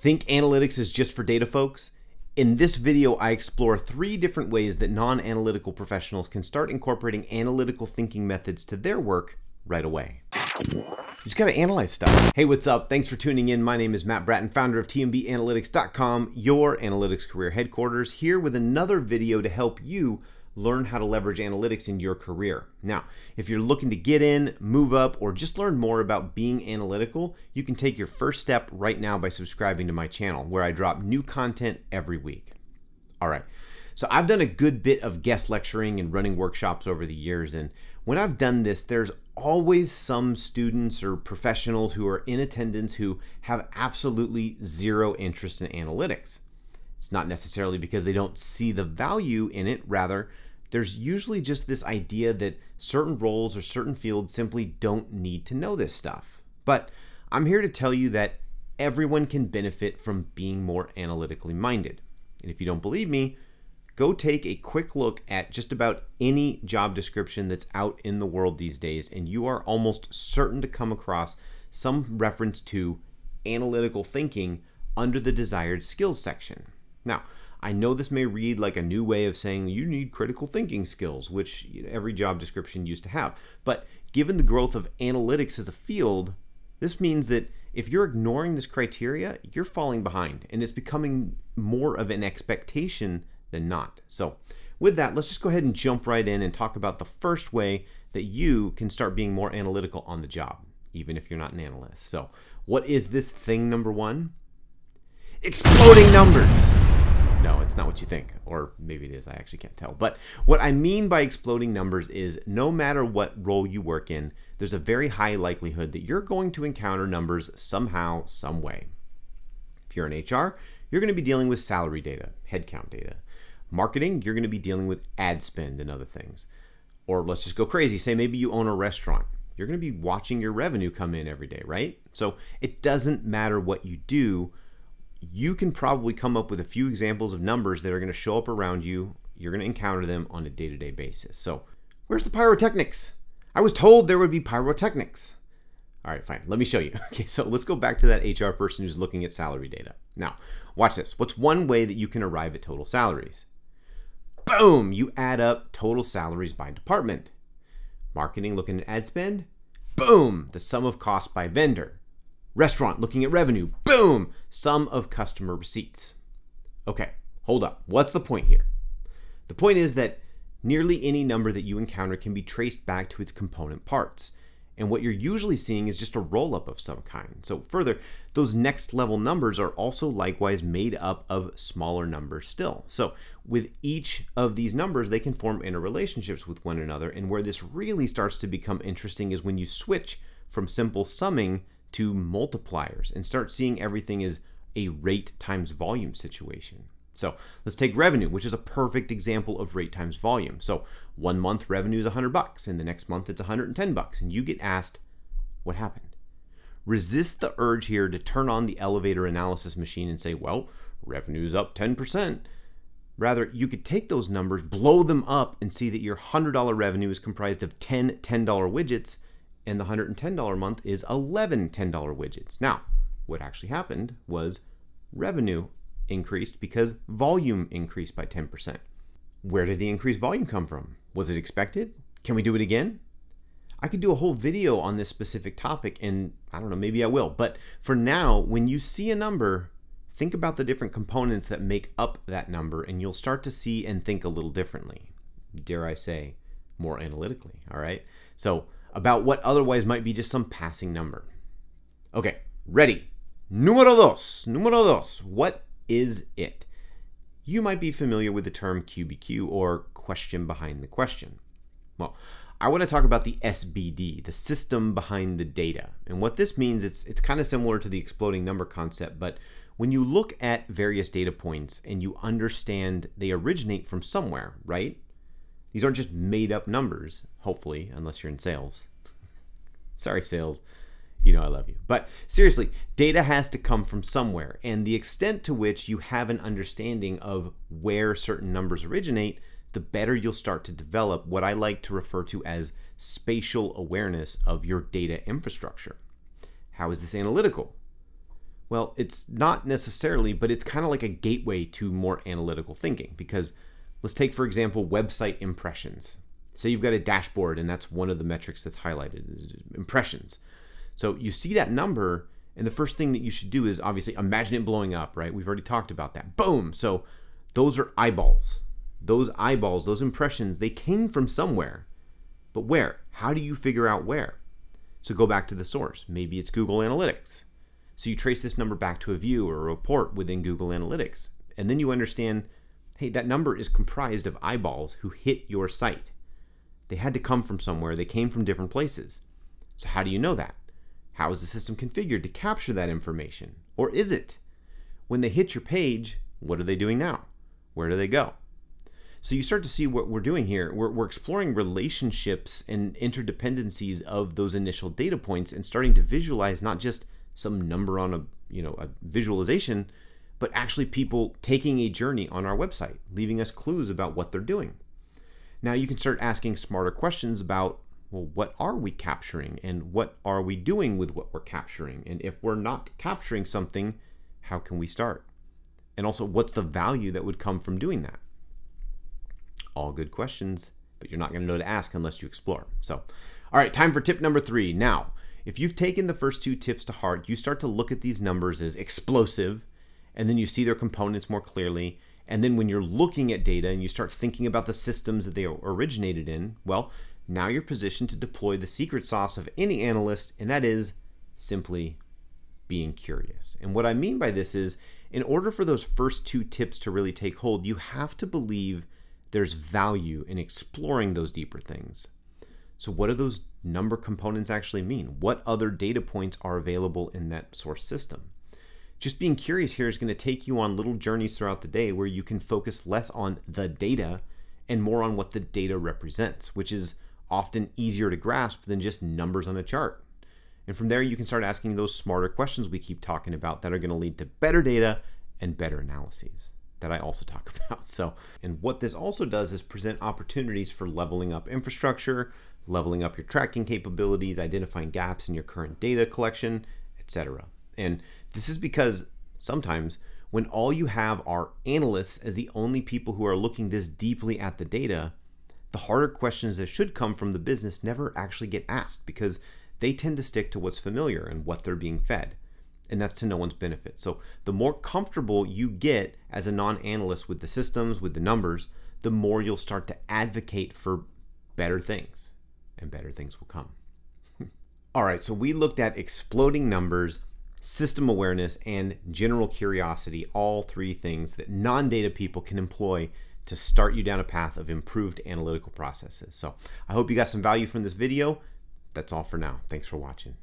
Think analytics is just for data folks? In this video, I explore 3 different ways that non-analytical professionals can start incorporating analytical thinking methods to their work right away. You just gotta analyze stuff. Hey, what's up? Thanks for tuning in. My name is Matt Brattin, founder of TMBanalytics.com, your analytics career headquarters, here with another video to help you learn how to leverage analytics in your career. Now, if you're looking to get in, move up, or just learn more about being analytical, you can take your first step right now by subscribing to my channel where I drop new content every week. All right, so I've done a good bit of guest lecturing and running workshops over the years, and when I've done this, there's always some students or professionals who are in attendance who have absolutely zero interest in analytics. It's not necessarily because they don't see the value in it. Rather, there's usually just this idea that certain roles or certain fields simply don't need to know this stuff. But I'm here to tell you that everyone can benefit from being more analytically minded. And if you don't believe me, go take a quick look at just about any job description that's out in the world these days, and you are almost certain to come across some reference to analytical thinking under the desired skills section. Now, I know this may read like a new way of saying you need critical thinking skills, which every job description used to have, but given the growth of analytics as a field, this means that if you're ignoring this criteria, you're falling behind, and it's becoming more of an expectation than not. So with that, let's just go ahead and jump right in and talk about the first way that you can start being more analytical on the job, even if you're not an analyst. So what is this thing number one? Exploding numbers. No, it's not what you think, or maybe it is, I actually can't tell. But what I mean by exploding numbers is no matter what role you work in, there's a very high likelihood that you're going to encounter numbers somehow, some way. If you're in HR, you're going to be dealing with salary data, headcount data. Marketing, you're going to be dealing with ad spend and other things. Or let's just go crazy, say maybe you own a restaurant. You're going to be watching your revenue come in every day, right? So it doesn't matter what you do, you can probably come up with a few examples of numbers that are going to show up around you. You're going to encounter them on a day-to-day basis. So where's the pyrotechnics? I was told there would be pyrotechnics. All right, fine. Let me show you. Okay, so let's go back to that HR person who's looking at salary data. Now, watch this. What's one way that you can arrive at total salaries? Boom! You add up total salaries by department. Marketing, looking at ad spend. Boom! The sum of cost by vendor. Restaurant, looking at revenue, boom, sum of customer receipts. Okay, hold up, what's the point here? The point is that nearly any number that you encounter can be traced back to its component parts. And what you're usually seeing is just a roll-up of some kind. So further, those next level numbers are also likewise made up of smaller numbers still. So with each of these numbers, they can form interrelationships with one another. And where this really starts to become interesting is when you switch from simple summing to multipliers and start seeing everything as a rate times volume situation. So let's take revenue, which is a perfect example of rate times volume. So one month revenue is $100 and the next month it's $110, and you get asked, what happened? Resist the urge here to turn on the elevator analysis machine and say, well, revenue's up 10%. Rather, you could take those numbers, blow them up, and see that your $100 revenue is comprised of 10 $10 widgets, and the $110 month is 11 $10 widgets. Now, what actually happened was revenue increased because volume increased by 10%. Where did the increased volume come from? Was it expected? Can we do it again? I could do a whole video on this specific topic, and I don't know, maybe I will. But for now, when you see a number, think about the different components that make up that number, and you'll start to see and think a little differently. Dare I say, more analytically, all right? So, about what otherwise might be just some passing number. Okay, ready. Numero dos. What is it? You might be familiar with the term QBQ, or question behind the question. Well, I want to talk about the SBD, the system behind the data. And what this means, it's kind of similar to the exploding number concept, but when you look at various data points and you understand they originate from somewhere, right? These aren't just made up numbers, hopefully, unless you're in sales. Sorry, sales, you know I love you. But seriously, data has to come from somewhere, and the extent to which you have an understanding of where certain numbers originate, the better you'll start to develop what I like to refer to as spatial awareness of your data infrastructure. How is this analytical? Well, it's not necessarily, but it's kind of like a gateway to more analytical thinking, because let's take, for example, website impressions. Say you've got a dashboard and that's one of the metrics that's highlighted, impressions. So you see that number, and the first thing that you should do is obviously imagine it blowing up, right? We've already talked about that. Boom. So those are eyeballs. Those eyeballs, those impressions, they came from somewhere. But where? How do you figure out where? So go back to the source. Maybe it's Google Analytics. So you trace this number back to a view or a report within Google Analytics. And then you understand, hey, that number is comprised of eyeballs who hit your site. They had to come from somewhere. They came from different places. So how do you know that? How is the system configured to capture that information? Or is it? When they hit your page, what are they doing now? Where do they go? So you start to see what we're doing here. We're exploring relationships and interdependencies of those initial data points and starting to visualize not just some number on a, you know, a visualization, but actually people taking a journey on our website, leaving us clues about what they're doing. Now you can start asking smarter questions about, well, what are we capturing and what are we doing with what we're capturing? And if we're not capturing something, how can we start? And also, what's the value that would come from doing that? All good questions, but you're not going to know to ask unless you explore. So, all right, time for tip number 3. Now, if you've taken the first 2 tips to heart, you start to look at these numbers as explosive, and then you see their components more clearly. And then when you're looking at data and you start thinking about the systems that they originated in, well, now you're positioned to deploy the secret sauce of any analyst, and that is simply being curious. And what I mean by this is, in order for those first 2 tips to really take hold, you have to believe there's value in exploring those deeper things. So what do those number components actually mean? What other data points are available in that source system? Just being curious here is going to take you on little journeys throughout the day where you can focus less on the data and more on what the data represents, which is often easier to grasp than just numbers on a chart. And from there, you can start asking those smarter questions we keep talking about that are going to lead to better data and better analyses that I also talk about. So, and what this also does is present opportunities for leveling up infrastructure, leveling up your tracking capabilities, identifying gaps in your current data collection, etc. And this is because sometimes when all you have are analysts as the only people who are looking this deeply at the data, the harder questions that should come from the business never actually get asked, because they tend to stick to what's familiar and what they're being fed. And that's to no one's benefit. So the more comfortable you get as a non-analyst with the systems, with the numbers, the more you'll start to advocate for better things, and better things will come. All right, so we looked at exploding numbers, system awareness, and general curiosity, all 3 things that non-data people can employ to start you down a path of improved analytical processes. So I hope you got some value from this video. That's all for now. Thanks for watching.